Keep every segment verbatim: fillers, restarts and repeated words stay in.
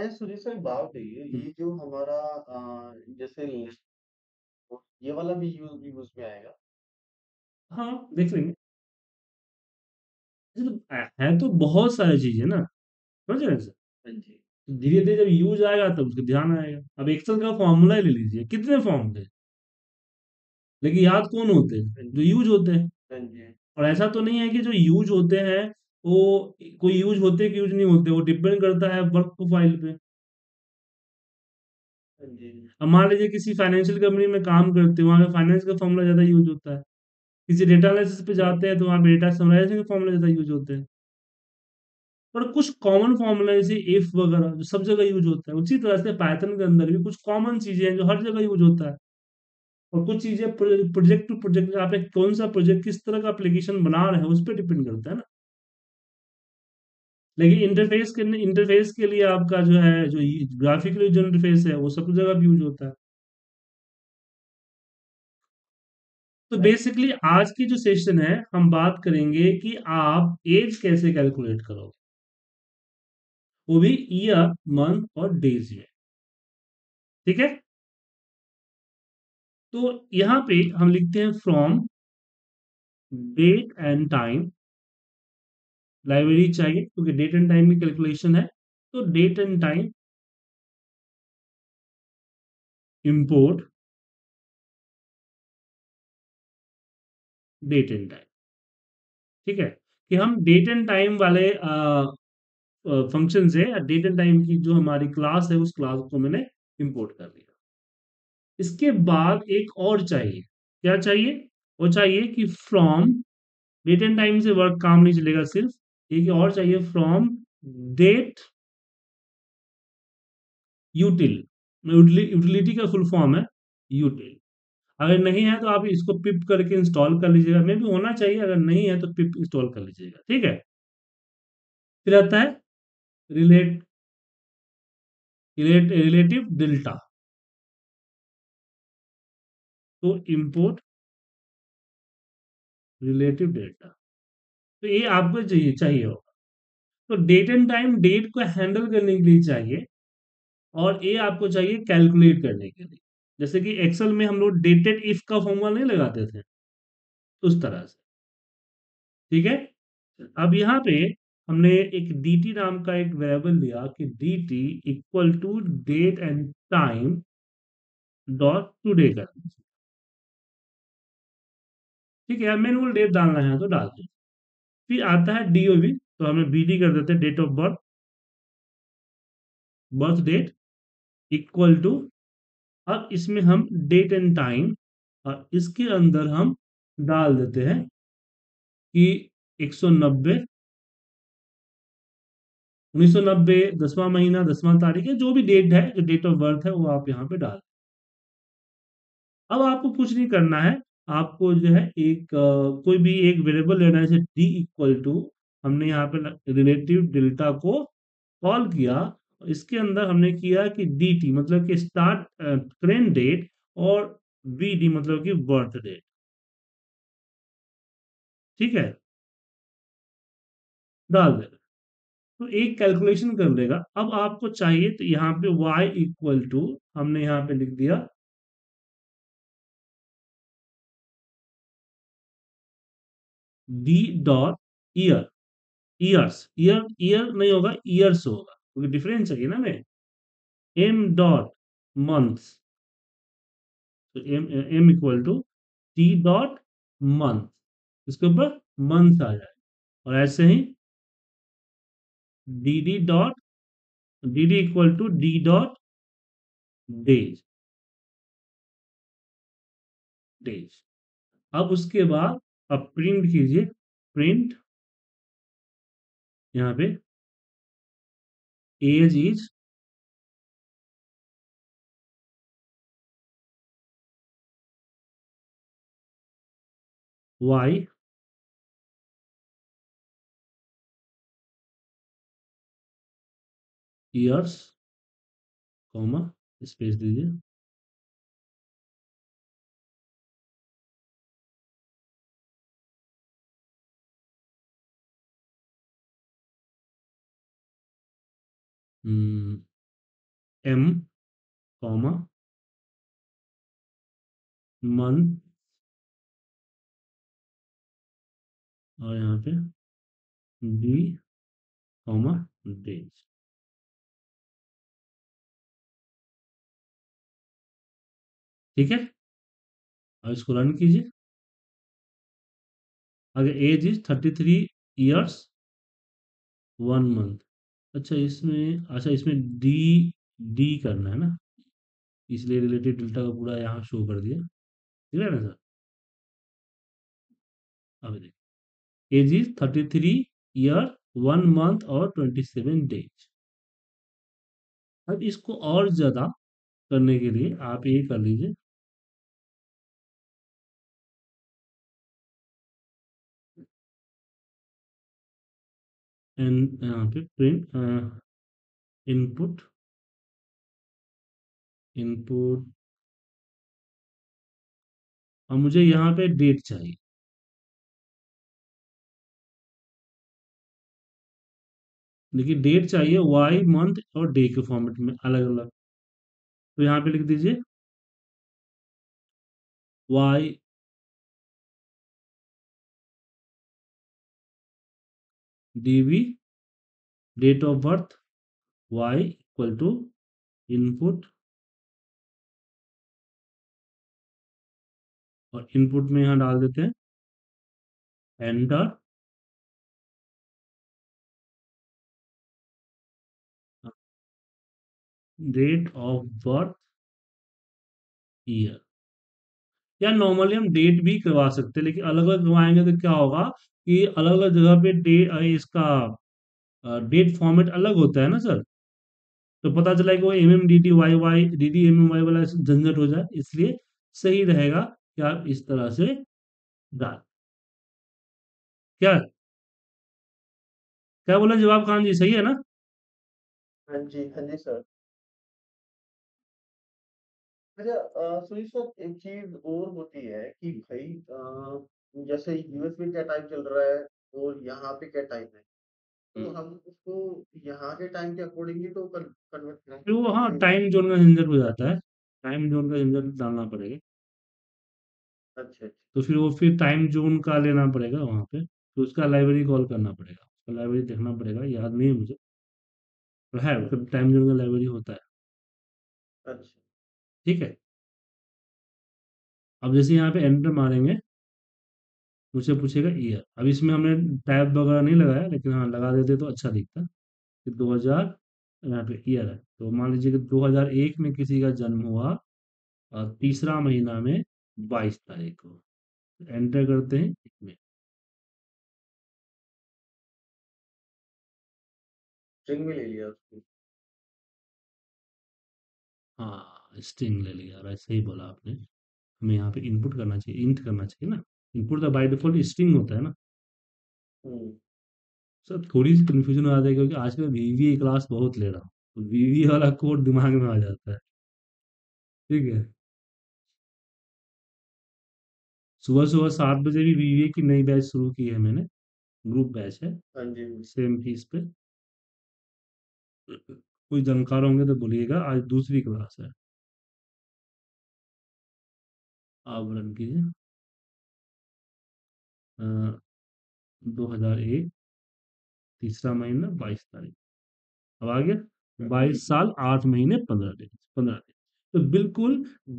अच्छा सुनील सर, एक बात बताइए, हम्म, ये जो हमारा आ, जैसे लिस्ट, ये वाला भी यूज यूज में आएगा? हाँ देख लेंगे। ऐसे तो है है तो बहुत सारी चीजें ना, समझ रहे हैं सर। हाँ जी, धीरे धीरे जब यूज आएगा तब उसका ध्यान आएगा। अब एक्सेल का फॉर्मूला ही ले लीजिए, कितने फॉर्मूले, लेकिन याद कौन होते हैं, हाँ जो जी, यूज होते हैं। हाँ जी, और ऐसा तो नहीं है कि जो यूज होते हैं वो कोई यूज होते कि यूज नहीं होते, वो डिपेंड करता है वर्क प्रोफाइल पे। हाँ जी, अब मान लीजिए किसी फाइनेंशियल कंपनी में काम करते हो, वहाँ पे फाइनेंस का फॉर्मूला ज्यादा यूज होता है। किसी डेटा एनालिसिस पे हाँ जाते हैं तो वहाँ पे डेटा समराइजेशन के फॉर्मूला ज्यादा यूज होते हैं। पर कुछ कॉमन फॉर्मूला जैसे इफ वगैरह जो सब जगह यूज होता है, उसी तरह से पाइथन के अंदर भी कुछ कॉमन चीजें हैं जो हर जगह यूज होता है। और कुछ चीजें प्रोजेक्ट टू प्रोजेक्ट, आपने कौन सा प्रोजेक्ट, किस तरह का एप्लीकेशन बना रहे हैं उस पर डिपेंड करता है ना। लेकिन इंटरफेस के इंटरफेस के लिए आपका जो है जो ग्राफिकली जो इंटरफेस है वो सब जगह यूज होता है। तो हाँ जी, बेसिकली आज की जो सेशन है हम बात करेंगे कि आप एज कैसे कैलकुलेट करोगे, वो भी ईयर मंथ और डेज में। ठीक है, तो यहाँ पे हम लिखते हैं from date and time. Library चाहिए क्योंकि डेट एंड टाइम की कैलकुलेशन है, तो date and time import date and time. ठीक है, कि हम डेट एंड टाइम वाले फंक्शन से डेट एंड टाइम की जो हमारी क्लास है उस क्लास को मैंने इम्पोर्ट कर लिया। इसके बाद एक और चाहिए, क्या चाहिए, वो चाहिए कि फ्रॉम डेट एंड टाइम से वर्क काम नहीं चलेगा सिर्फ, एक और चाहिए फ्रॉम डेट यूटिल। यूटिलिटी का फुल फॉर्म है यूटिल। अगर नहीं है तो आप इसको पिप करके इंस्टॉल कर लीजिएगा, मे भी होना चाहिए, अगर नहीं है तो पिप इंस्टॉल कर लीजिएगा। ठीक है, फिर आता है रिलेट रिलेट रिलेटिव डेल्टा, तो इम्पोर्ट रिलेटिव डेल्टा, तो ये आपको चाहिए चाहिए होगा। तो डेट एंड टाइम डेट को हैंडल करने के लिए चाहिए, और ये आपको चाहिए कैलकुलेट करने के लिए। जैसे कि एक्सेल में हम लोग डेटेड इफ का फॉर्मूला नहीं लगाते थे, उस तरह से। ठीक है, अब यहाँ पे हमने एक dt नाम का एक वेरिएबल लिया कि dt equal to date and time dot today कर दीजिए। ठीक है, मैनुअल डेट डालना है तो डाल दीजिए। फिर आता है डीओबी, तो हमें बीडी कर देते हैं, date of birth, birth date equal to, अब इसमें हम डेट एंड टाइम, और इसके अंदर हम डाल देते हैं कि एक सौ नब्बे उन्नीस सौ नब्बे दसवां महीना दसवां तारीख है, जो भी डेट है, जो डेट ऑफ बर्थ है वो आप यहाँ पे डाल। अब आपको कुछ नहीं करना है, आपको जो है एक अ, कोई भी एक वेरिएबल लेना है, जैसे डी इक्वल टू, हमने यहाँ पे रिलेटिव डेल्टा को कॉल किया, इसके अंदर हमने किया कि dt मतलब कि स्टार्ट ट्रेन डेट, और bd मतलब कि बर्थ डेट। ठीक है, डाल देगा तो एक कैलकुलेशन कर लेगा। अब आपको चाहिए तो यहाँ पे y इक्वल टू हमने यहाँ पे लिख दिया d dot year, years, year year नहीं होगा, ईयर्स होगा क्योंकि डिफरेंस चाहिए ना। मैं m डॉट मंथ्स, तो m m equal to t dot month, इसके ऊपर मंथ आ जाए। और ऐसे ही dd dot dd equal to d dot days, days. अब उसके बाद अब प्रिंट कीजिए, प्रिंट यहाँ पे age is Y years comma space दीजिए, m comma month और यहाँ पे d comma days। ठीक है, अब इसको रन कीजिए। अगर age is thirty three years one month. अच्छा इसमें अच्छा इसमें डी डी करना है ना, इसलिए रिलेटेड डेटा का पूरा यहाँ शो कर दिया। ठीक है ना सर। अब देखिए age is thirty three year one month और ट्वेंटी सेवन डेज। अब इसको और ज़्यादा करने के लिए आप ये कर लीजिए, एंड यहाँ पे प्रिंट इनपुट इनपुट और मुझे यहाँ पे डेट चाहिए। देखिए डेट चाहिए वाई मंथ और डे के फॉर्मेट में अलग अलग, तो यहाँ पे लिख दीजिए Y DV date of birth Y equal to input और इनपुट में यहाँ डाल देते हैं enter. Date of birth year, या नॉर्मली हम डेट भी करवा सकते हैं, लेकिन अलग अलग करवाएंगे तो क्या होगा कि अलग अलग जगह पे डेट इसका डेट फॉर्मेट अलग होता है ना सर, तो पता चला कि वो M M D T Y Y D T M M Y वाला झंझट हो जाए, इसलिए सही रहेगा कि आप इस तरह से डाल। क्या क्या बोला जवाब खान जी, सही है ना? हाँ जी हाँ जी सर। अच्छा सुनील सर, एक चीज और होती है कि भाई आ, जैसे यूएस में क्या टाइम चल रहा है और यहाँ पे क्या टाइम है, तो हम उसको यहाँ के टाइम के अकॉर्डिंगली तो कन्वर्ट करेंगे वो। हाँ टाइम जोन का झंझट हो जाता है, टाइम जोन का झंझट डालना पड़ेगा। अच्छा अच्छा तो फिर वो फिर टाइम जोन का लेना पड़ेगा वहाँ पे, तो उसका लाइब्रेरी कॉल करना पड़ेगा, उसका लाइब्रेरी देखना पड़ेगा, याद नहीं है मुझे, पर है टाइम जोन का लाइब्रेरी होता है। अच्छा ठीक है। अब जैसे यहाँ पे एंटर मारेंगे मुझे पूछेगा ईयर। अब इसमें हमने टैब वगैरह नहीं लगाया, लेकिन हाँ लगा देते तो अच्छा दिखता कि दो हज़ार यहाँ पे ईयर है। तो मान लीजिए कि दो हज़ार एक में किसी का जन्म हुआ और तीसरा महीना में बाईस तारीख को, तो एंटर करते हैं इसमें। स्ट्रिंग में ले लिया उसको। हाँ स्ट्रिंग ले लिया, राइट, सही बोला आपने। हमें यहाँ पे इनपुट करना चाहिए, इंट करना चाहिए ना, इनपुट तो बाय डिफॉल्ट स्ट्रिंग होता है ना। सर थोड़ी सी कन्फ्यूजन हो जाती है क्योंकि आजकल वीवीए क्लास बहुत ले रहा हूँ, तो वीवीए वाला कोड दिमाग में आ जाता है। ठीक है, सुबह सुबह सात बजे भी वीवीए की नई बैच शुरू की है मैंने, ग्रुप बैच है सेम फीस पे, कोई जानकार होंगे तो बोलिएगा। आज दूसरी क्लास है, आप रन कीजिए। दो हजार एक तीसरा महीना बाईस तारीख, अब आ गया बाईस साल आठ महीने पंद्रह दिन पंद्रह दिन तो बिल्कुल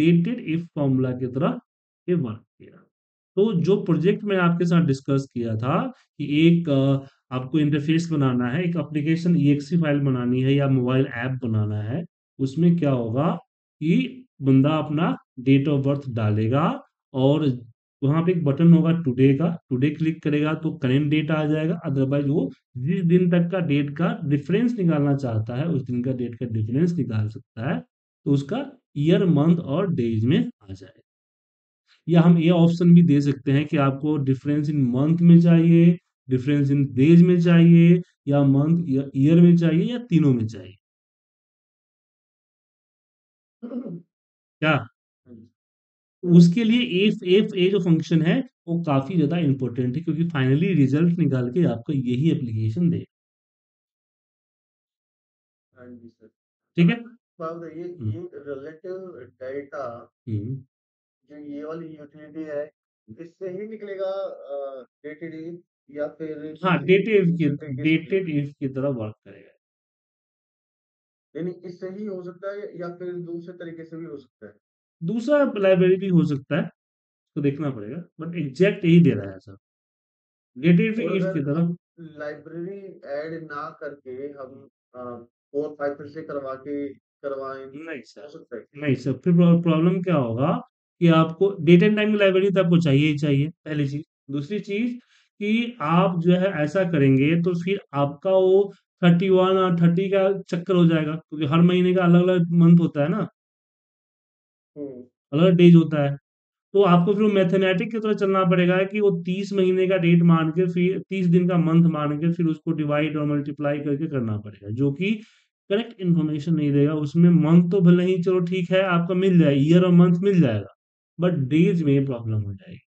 डेटेड इफ फॉर्मूला की तरह ये वर्क किया। तो जो प्रोजेक्ट में आपके साथ डिस्कस किया था कि एक आपको इंटरफेस बनाना है, एक एप्लीकेशन ईएक्सी फाइल बनानी है या मोबाइल ऐप बनाना है, उसमें क्या होगा कि बंदा अपना डेट ऑफ बर्थ डालेगा और वहाँ पे एक बटन होगा टुडे का, टुडे क्लिक करेगा तो करेंट डेट आ जाएगा, अदरवाइज वो जिस दिन तक का डेट का डिफरेंस निकालना चाहता है उस दिन का डेट का डिफरेंस निकाल सकता है, तो उसका ईयर मंथ और डेज में आ जाएगा। या हम ये ऑप्शन भी दे सकते हैं कि आपको डिफरेंस इन मंथ में चाहिए, डिफरेंस इन डेज में चाहिए, या मंथ ईयर में चाहिए, या तीनों में चाहिए। क्या उसके लिए एफ एफ ए जो फंक्शन है वो काफी ज्यादा इंपॉर्टेंट है, क्योंकि फाइनली रिजल्ट निकाल के आपको यही एप्लीकेशन देगा। ठीक है, बात ये ये रिलेटिव डेटा जो ये वाली यूटिलिटी है इससे ही निकलेगा डेटेड या फिर हाँ डेटेड इफ की डेटेड इफ की तरह वर्क करेगा, यानी इससे ही हो सकता है या फिर दूसरे तरीके से भी हो सकता है, दूसरा लाइब्रेरी भी हो सकता है, तो देखना पड़ेगा, बट एग्जैक्ट यही दे रहा है सर डेटेड इफ की तरह। लाइब्रेरी ऐड ना करके हम फोर फाइव फिर से करवा के करवाएंगे? नहीं सर, हो सकता है नहीं सर, फिर प्रॉब्लम क्या होगा कि आपको डेट एंड टाइम की लाइब्रेरी तो आपको चाहिए ही चाहिए, पहली चीज। दूसरी चीज कि आप जो है ऐसा करेंगे तो फिर आपका वो थर्टी वन और थर्टी का चक्कर हो जाएगा, क्योंकि हर महीने का अलग अलग मंथ होता है ना, हम्म, अलग अलग डेज होता है, तो आपको फिर मैथमेटिक की तरह चलना पड़ेगा कि वो तीस महीने का डेट मान के फिर तीस दिन का मंथ मान के फिर उसको डिवाइड और मल्टीप्लाई करके करना पड़ेगा, जो कि करेक्ट इन्फॉर्मेशन नहीं देगा। उसमें मंथ तो भले ही चलो ठीक है आपका मिल जाए, ईयर और मंथ मिल जाएगा, बट डेज में प्रॉब्लम हो जाएगी,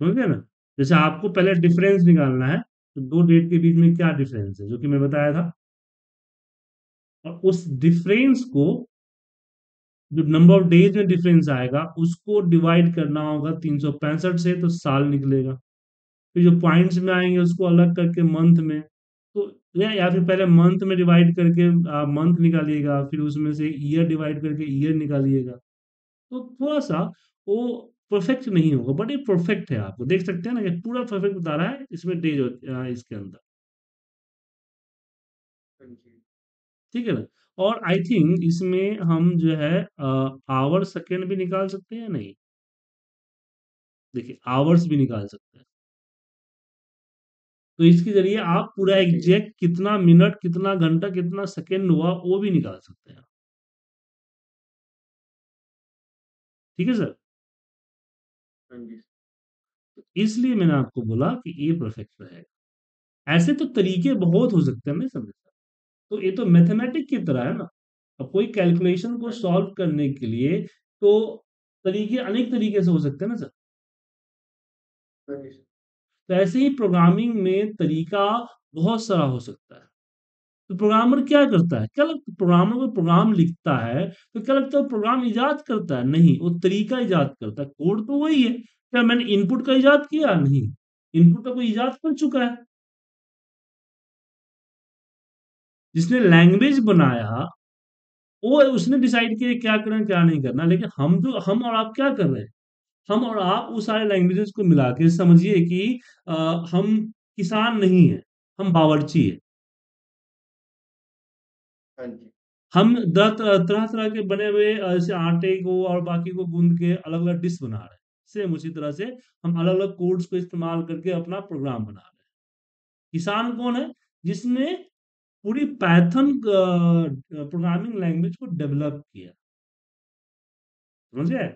समझ गए ना। जैसे आपको पहले डिफरेंस निकालना है तो दो डेट के बीच में क्या डिफरेंस है जो कि मैं बताया था, और उस डिफरेंस को जो नंबर ऑफ डेज में डिफरेंस आएगा उसको डिवाइड करना होगा तीन सौ पैंसठ से, तो साल निकलेगा। फिर जो पॉइंट्स में आएंगे उसको अलग करके मंथ में, तो या फिर पहले मंथ में डिवाइड करके आप मंथ निकालिएगा, फिर उसमें से ईयर डिवाइड करके ईयर निकालिएगा, तो थोड़ा सा वो परफेक्ट नहीं होगा, बट ये परफेक्ट है, आपको देख सकते हैं ना कि पूरा परफेक्ट बता रहा है, इसमें डेज इसके अंदर, ठीक है ना। और आई थिंक इसमें हम जो है आवर सेकेंड भी निकाल सकते हैं या नहीं, देखिए आवर्स भी निकाल सकते हैं, तो इसके जरिए आप पूरा एग्जैक्ट कितना मिनट कितना घंटा कितना सेकेंड हुआ वो भी निकाल सकते हैं, ठीक है सर। तो इसलिए मैंने आपको बोला कि ये परफेक्ट रहेगा। ऐसे तो तरीके बहुत हो सकते हैं, नहीं समझता, तो ये तो मैथमेटिक की तरह है ना, अब कोई कैलकुलेशन को सॉल्व करने के लिए तो तरीके अनेक तरीके से हो सकते हैं ना सर। तो ऐसे ही प्रोग्रामिंग में तरीका बहुत सारा हो सकता है। तो प्रोग्रामर क्या करता है, क्या लगता है प्रोग्रामर को प्रोग्राम लिखता है तो क्या लगता है प्रोग्राम इजाद करता है? नहीं, वो तरीका इजाद करता है। कोड तो वही है, क्या मैंने इनपुट का इजाद किया? नहीं, इनपुट का कोई इजाद कर चुका है। जिसने लैंग्वेज बनाया वो उसने डिसाइड किया क्या करना क्या नहीं करना, लेकिन हम जो हम और आप क्या कर रहे हैं, हम और आप उस सारे लैंग्वेजेस को मिला के समझिए कि आ, हम किसान नहीं है, हम बावर्ची है, हम तरह तरह के बने हुए जैसे आटे को और बाकी को गूंद के अलग अलग डिश बना रहे हैं। सेम उसी तरह से हम अलग अलग कोड्स को इस्तेमाल करके अपना प्रोग्राम बना रहे हैं। किसान कौन है? जिसने पूरी पैथन प्रोग्रामिंग लैंग्वेज को डेवलप किया, समझे?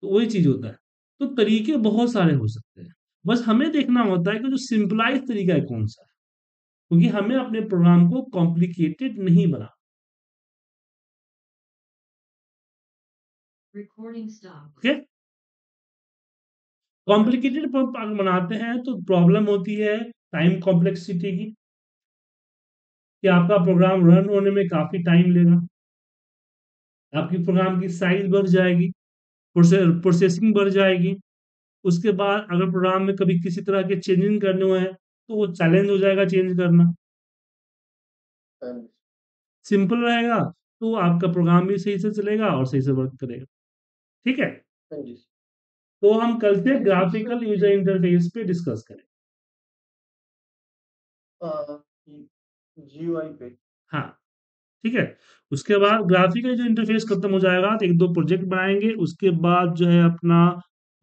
तो वही चीज होता है। तो तरीके बहुत सारे हो सकते हैं, बस हमें देखना होता है कि जो सिंपलाइज तरीका है कौन सा है, क्योंकि हमें अपने प्रोग्राम को कॉम्प्लिकेटेड नहीं बना। ओके, कॉम्प्लिकेटेड बनाते हैं तो प्रॉब्लम होती है टाइम कॉम्प्लेक्सिटी की, कि आपका प्रोग्राम रन होने में काफी टाइम लेगा, आपकी प्रोग्राम की साइज बढ़ जाएगी, प्रोसेसिंग बढ़ जाएगी। उसके बाद अगर प्रोग्राम में कभी किसी तरह के चेंजिंग करने हुए हैं तो वो चैलेंज हो जाएगा चेंज करना। सिंपल रहेगा तो आपका प्रोग्राम भी सही से चलेगा और सही से वर्क करेगा, ठीक है। तो हम कल से ग्राफिकल यूजर इंटरफेस पे डिस्कस करें, जीयूआई पे, हाँ ठीक है। उसके बाद ग्राफिकल जो इंटरफेस खत्म हो जाएगा तो एक दो प्रोजेक्ट बनाएंगे, उसके बाद जो है अपना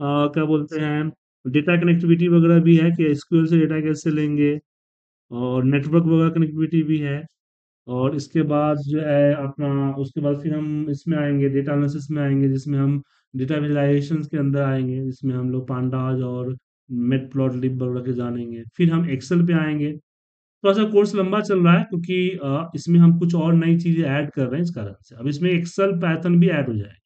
आ, क्या बोलते हैं डेटा कनेक्टिविटी वगैरह भी है कि एसक्यूएल से डेटा कैसे लेंगे, और नेटवर्क वगैरह कनेक्टिविटी भी है, और इसके बाद जो है अपना उसके बाद फिर हम इसमें आएंगे डेटा एनालिसिस में आएंगे, जिसमें हम डेटा विजुलाइजेशन के अंदर आएंगे, जिसमें हम लोग पांडाज और मेटप्लॉटलिब वगैरह के जानेंगे। फिर हम एक्सेल पे आएंगे। थोड़ा सा कोर्स लंबा चल रहा है क्योंकि इसमें हम कुछ और नई चीजें ऐड कर रहे हैं, इस कारण से अब इसमें एक्सेल पैथन भी ऐड हो जाएगा।